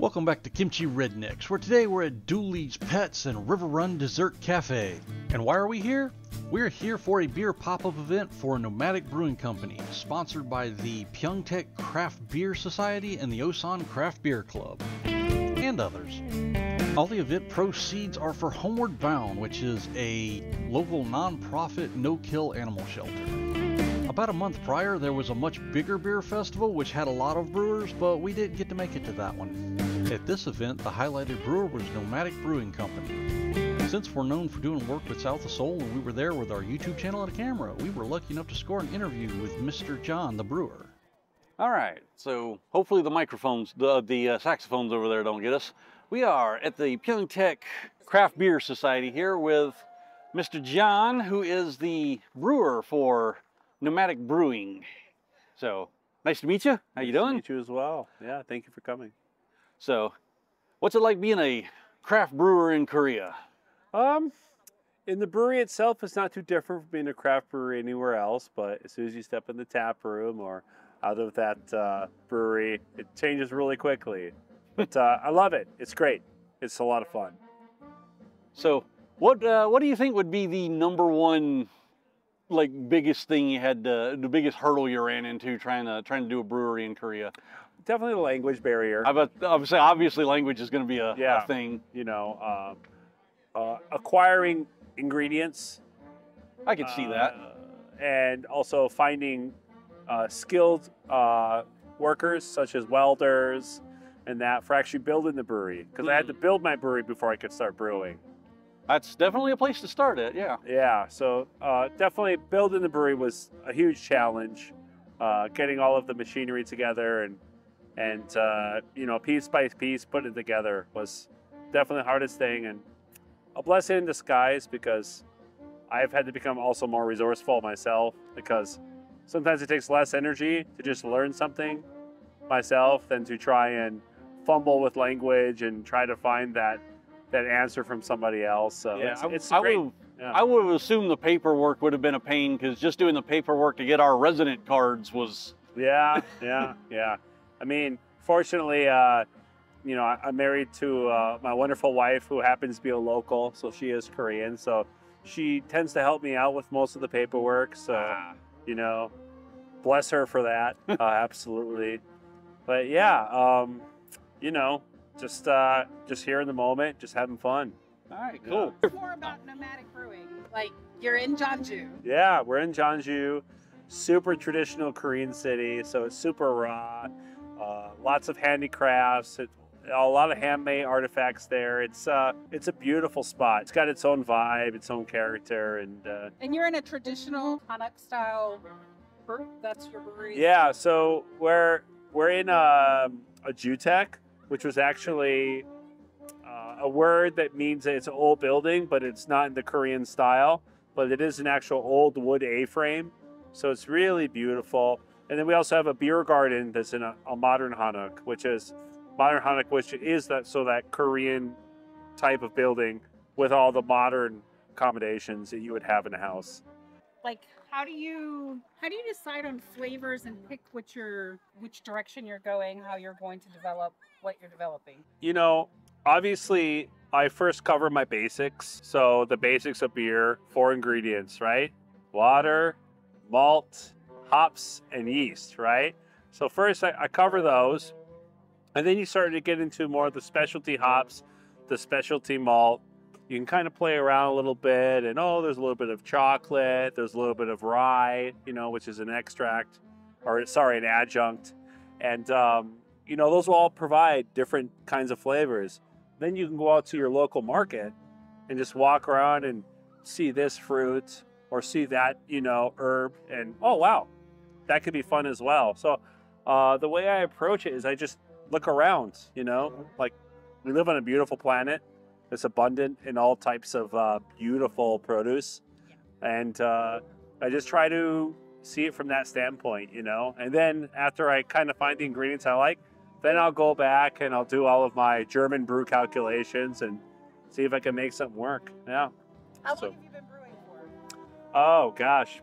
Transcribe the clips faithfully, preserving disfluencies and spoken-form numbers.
Welcome back to Kimchi Rednecks, where today we're at Dooley's Pets and River Run Dessert Cafe. And why are we here? We're here for a beer pop-up event for Nomadic Brewing Company, sponsored by the Pyeongtaek Craft Beer Society and the Osan Craft Beer Club, and others. All the event proceeds are for Homeward Bound, which is a local non-profit, no-kill animal shelter. About a month prior, there was a much bigger beer festival which had a lot of brewers, but we didn't get to make it to that one. At this event, the highlighted brewer was Nomadic Brewing Company. Since we're known for doing work with South of Seoul and we were there with our YouTube channel and a camera, we were lucky enough to score an interview with Mister John, the brewer. All right, so hopefully the microphones, the, the uh, saxophones over there don't get us. We are at the Pyeongtaek Craft Beer Society here with Mister John, who is the brewer for Nomadic Brewing. So nice to meet you. How nice you doing? Nice to meet you as well. Yeah, thank you for coming. So what's it like being a craft brewer in Korea? Um, in the brewery itself, it's not too different from being a craft brewery anywhere else, but as soon as you step in the tap room or out of that uh, brewery, it changes really quickly. But uh, I love it. It's great. It's a lot of fun. So what, uh, what do you think would be the number one like biggest thing you had to, the biggest hurdle you ran into trying to trying to do a brewery in Korea? Definitely the language barrier. I bet, obviously, obviously language is going to be a, yeah, a thing. You know, uh, uh, acquiring ingredients. I could uh, see that, and also finding uh, skilled uh, workers such as welders and that for actually building the brewery, because mm. I had to build my brewery before I could start brewing. That's definitely a place to start at, yeah. Yeah, so uh, definitely building the brewery was a huge challenge, uh, getting all of the machinery together and, and uh, you know, piece by piece, putting it together was definitely the hardest thing, and a blessing in disguise because I've had to become also more resourceful myself, because sometimes it takes less energy to just learn something myself than to try and fumble with language and try to find that that answer from somebody else. So yeah, it's, it's I, great. I would, yeah. I would have assumed the paperwork would have been a pain, because just doing the paperwork to get our resident cards was. Yeah, yeah, yeah. I mean, fortunately, uh, you know, I, I'm married to uh, my wonderful wife, who happens to be a local, so she is Korean. So she tends to help me out with most of the paperwork. So, ah. you know, bless her for that. uh, absolutely. But yeah, um, you know, Just uh, just here in the moment, just having fun. All right, cool. Yeah. More about Nomadic Brewing. Like, you're in Jeonju. Yeah, we're in Jeonju, super traditional Korean city, so it's super raw. Uh, lots of handicrafts, it, a lot of handmade artifacts there. It's uh, it's a beautiful spot. It's got its own vibe, its own character, and. Uh, and you're in a traditional Hanok style brewery. That's your brewery. Yeah, so we're we're in a a Jutek, which was actually uh, a word that means that it's an old building, but it's not in the Korean style, but it is an actual old wood A-frame. So it's really beautiful. And then we also have a beer garden that's in a, a modern hanok, which is modern hanok, which is that so that Korean type of building with all the modern accommodations that you would have in a house. Like, how do you how do you decide on flavors and pick which your which direction you're going, how you're going to develop what you're developing? You know, obviously, I first cover my basics. So the basics of beer, four ingredients, right? Water, malt, hops, and yeast, right? So first, I, I cover those, and then you start to get into more of the specialty hops, the specialty malt. You can kind of play around a little bit, and oh, there's a little bit of chocolate, there's a little bit of rye, you know, which is an extract, or sorry, an adjunct. And, um, you know, those will all provide different kinds of flavors. Then you can go out to your local market and just walk around and see this fruit or see that, you know, herb, and oh, wow, that could be fun as well. So uh, the way I approach it is I just look around, you know, like we live on a beautiful planet. It's abundant in all types of uh, beautiful produce. And uh, I just try to see it from that standpoint, you know? And then after I kind of find the ingredients I like, then I'll go back and I'll do all of my German brew calculations and see if I can make something work, yeah. How so, long have you been brewing for? Oh gosh,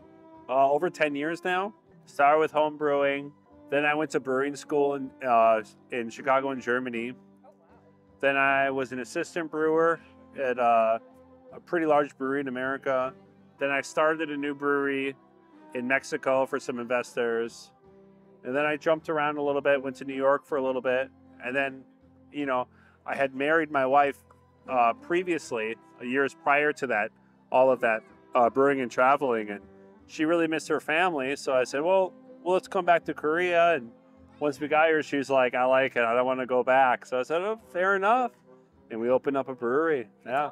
uh, over ten years now. Started with home brewing. Then I went to brewing school in, uh, in Chicago and Germany. Then I was an assistant brewer at uh, a pretty large brewery in America. Then I started a new brewery in Mexico for some investors. And then I jumped around a little bit, went to New York for a little bit. And then, you know, I had married my wife uh, previously, years prior to that, all of that uh, brewing and traveling. And she really missed her family. So I said, well, well, let's come back to Korea. And once we got here, she was like, I like it. I don't want to go back. So I said, oh, fair enough. And we opened up a brewery. Yeah.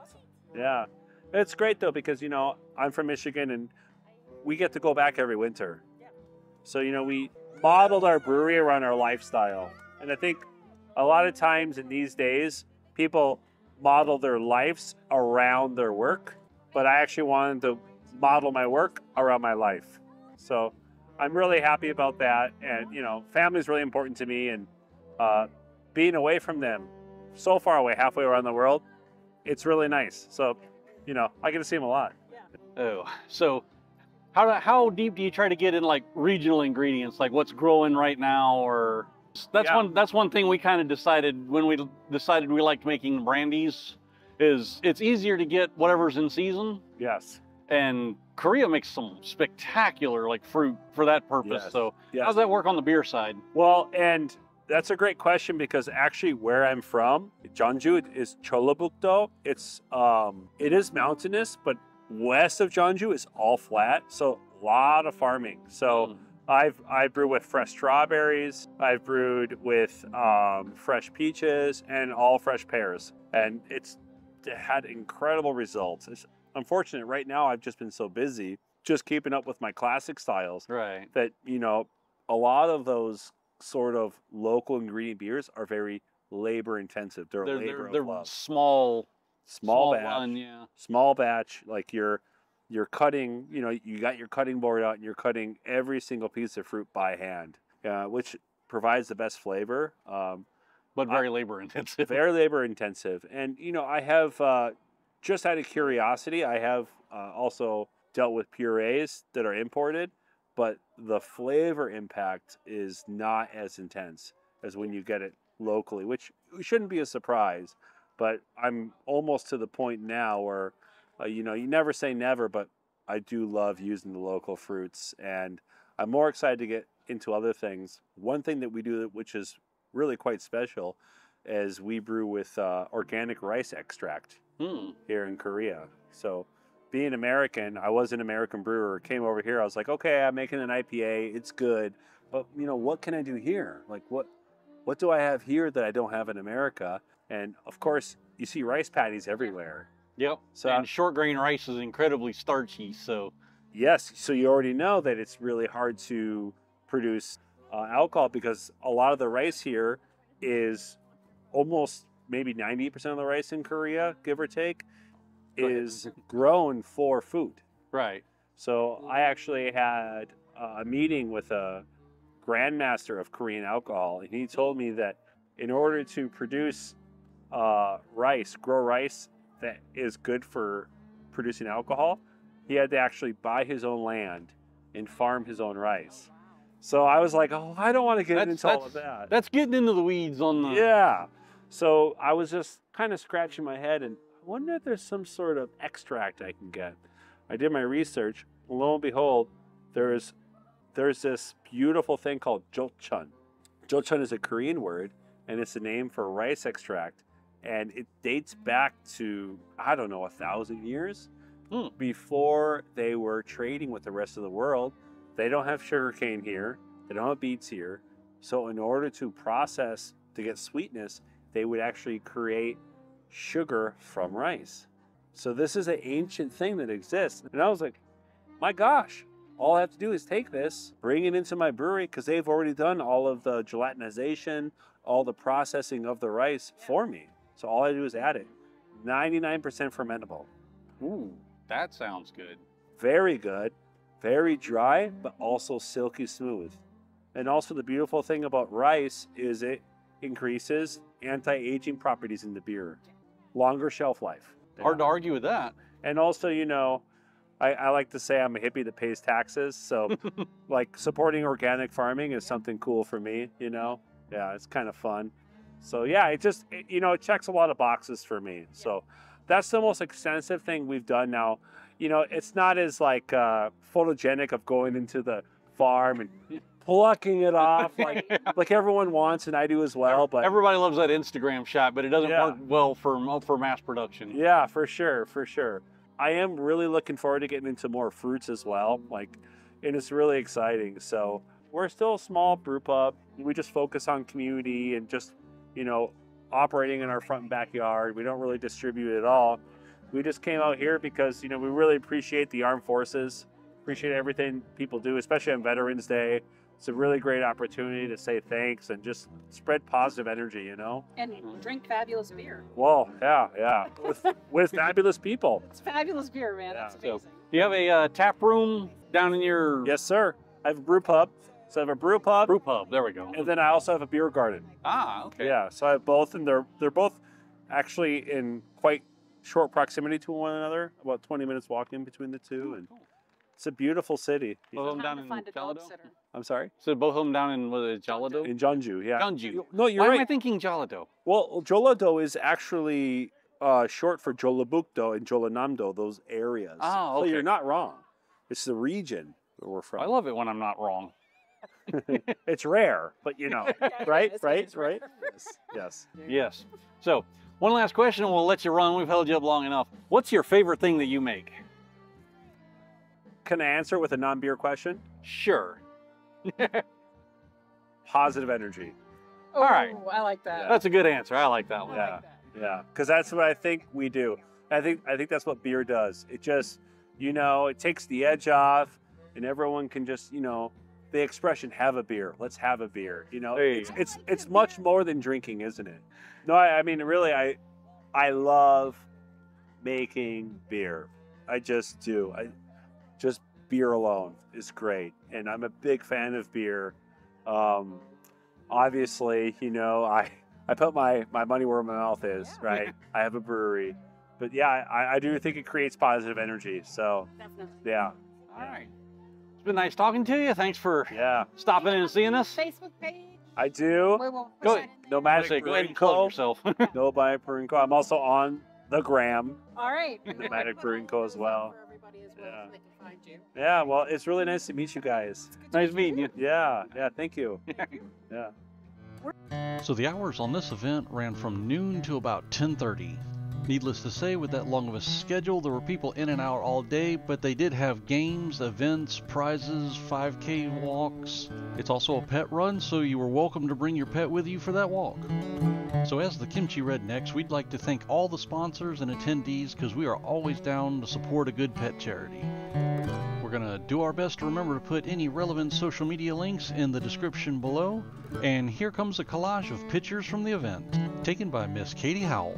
Yeah. It's great, though, because, you know, I'm from Michigan and we get to go back every winter. So, you know, we modeled our brewery around our lifestyle. And I think a lot of times in these days, people model their lives around their work. But I actually wanted to model my work around my life. So I'm really happy about that. And, you know, family is really important to me. And uh, being away from them so far away, halfway around the world, it's really nice. So, you know, I get to see them a lot. Yeah. Oh, so how, how deep do you try to get in like regional ingredients, like what's growing right now? Or that's, yeah. one, that's one thing we kind of decided when we decided we liked making brandies is it's easier to get whatever's in season. Yes. And Korea makes some spectacular like fruit for that purpose. Yes. So yes. How does that work on the beer side? Well, and that's a great question because actually where I'm from, Jeonju is Cholabukdo. It's, um, it is mountainous, but west of Jeonju is all flat. So a lot of farming. So mm. I've, I brew with fresh strawberries. I've brewed with um, fresh peaches and all fresh pears. And it's had incredible results. It's, unfortunate right now I've just been so busy just keeping up with my classic styles right. that, you know, a lot of those sort of local ingredient beers are very labor intensive. They're, they're labor they're, of they're love. Small, small, small batch, one, yeah. small batch. Like you're, you're cutting, you know, you got your cutting board out and you're cutting every single piece of fruit by hand, uh, which provides the best flavor. Um, but very I, labor intensive. Very labor intensive. And, you know, I have, uh, just out of curiosity, I have uh, also dealt with purees that are imported, but the flavor impact is not as intense as when you get it locally, which shouldn't be a surprise, but I'm almost to the point now where, uh, you know, you never say never, but I do love using the local fruits, and I'm more excited to get into other things. One thing that we do, which is really quite special, is we brew with uh, organic rice extract. Hmm. Here in Korea. So being American, I was an American brewer, came over here, I was like, okay, I'm making an I P A, it's good, but you know, what can I do here? Like what what do I have here that I don't have in America? And of course, you see rice patties everywhere. Yep, so, and short grain rice is incredibly starchy, so. Yes, so you already know that it's really hard to produce uh, alcohol because a lot of the rice here is almost maybe ninety percent of the rice in Korea, give or take, is grown for food. Right. So I actually had a meeting with a grandmaster of Korean alcohol, and he told me that in order to produce uh, rice, grow rice that is good for producing alcohol, he had to actually buy his own land and farm his own rice. So I was like, oh, I don't want to get that's, into all of that. That's getting into the weeds on the... Yeah. So I was just kind of scratching my head and I wonder if there's some sort of extract I can get. I did my research, and lo and behold, there's, there's this beautiful thing called jochun. Jochun is a Korean word, and it's a name for rice extract. And it dates back to, I don't know, a thousand years mm. before they were trading with the rest of the world. They don't have sugarcane here. They don't have beets here. So in order to process to get sweetness, they would actually create sugar from rice. So this is an ancient thing that exists. And I was like, my gosh, all I have to do is take this, bring it into my brewery, because they've already done all of the gelatinization, all the processing of the rice for me. So all I do is add it. ninety-nine percent fermentable. Ooh, that sounds good. Very good, very dry, but also silky smooth. And also the beautiful thing about rice is it increases anti-aging properties in the beer, longer shelf life. Yeah. Hard to argue with that. And also, you know, I, I like to say I'm a hippie that pays taxes. So like supporting organic farming is something cool for me, you know? Yeah, it's kind of fun. So yeah, it just, it, you know, it checks a lot of boxes for me. Yeah. So that's the most extensive thing we've done now. You know, it's not as like uh, photogenic of going into the farm and plucking it off like yeah. like everyone wants, and I do as well. But everybody loves that Instagram shot, but it doesn't yeah. work well for for mass production. Yeah, for sure, for sure. I am really looking forward to getting into more fruits as well. Like, and it's really exciting. So we're still a small brew pub. We just focus on community and just, you know, operating in our front and backyard. We don't really distribute at all. We just came out here because, you know, we really appreciate the armed forces, appreciate everything people do, especially on Veterans Day. It's a really great opportunity to say thanks and just spread positive energy, you know? And drink fabulous beer. Well, yeah, yeah. With, with fabulous people. It's fabulous beer, man. Yeah. That's amazing. So, do you have a uh, tap room down in your... Yes, sir. I have a brew pub. So I have a brew pub. Brew pub, there we go. And then I also have a beer garden. Ah, okay. Yeah, so I have both, and they're, they're both actually in quite short proximity to one another, about twenty minutes walking between the two. And cool. It's a beautiful city. Both of them down in Jeollado? I'm sorry? So both of them down in, was it Jeollado? In Jeonju, yeah. Jeonju. No, you're Why right. Why am I thinking Jeollado? Well, Jeollado is actually uh, short for Jeollabukdo and Jeollanamdo, those areas. Oh, okay. So you're not wrong. It's the region that we're from. I love it when I'm not wrong. It's rare, but you know, yeah, right, yeah, right, right? Yes, yes. Yes. So one last question and we'll let you run. We've held you up long enough. What's your favorite thing that you make? Can I answer with a non-beer question? Sure. Positive energy. Oh, all right. I like that. Yeah. That's a good answer. I like that one. Yeah, like that. Yeah, because that's what I think we do. I think I think that's what beer does. It just, you know, it takes the edge off, and everyone can just, you know, the expression "have a beer." Let's have a beer. You know, hey. it's it's it's much more than drinking, isn't it? No, I, I mean really, I I love making beer. I just do. I. Just beer alone is great. And I'm a big fan of beer. Um, obviously, you know, I, I put my, my money where my mouth is, yeah. right? I have a brewery. But yeah, I, I do think it creates positive energy. So, definitely. Yeah. All yeah. right. It's been nice talking to you. Thanks for yeah. stopping in and seeing us. Facebook page. I do. We will go ahead. Nomadic Brewing Co. Nomadic Brewing Co. I'm also on the gram. All right. Nomadic Brewing Co. as well. As well yeah. So they can find you. Yeah, well, it's really nice to meet you guys. Nice meeting you. Yeah, yeah, thank you. Yeah. So the hours on this event ran from noon to about ten thirty. Needless to say, with that long of a schedule, there were people in and out all day, but they did have games, events, prizes, five K walks. It's also a pet run, so you were welcome to bring your pet with you for that walk. So as the Kimchi Rednecks, we'd like to thank all the sponsors and attendees because we are always down to support a good pet charity. We're going to do our best to remember to put any relevant social media links in the description below. And here comes a collage of pictures from the event, taken by Miss Katie Howell.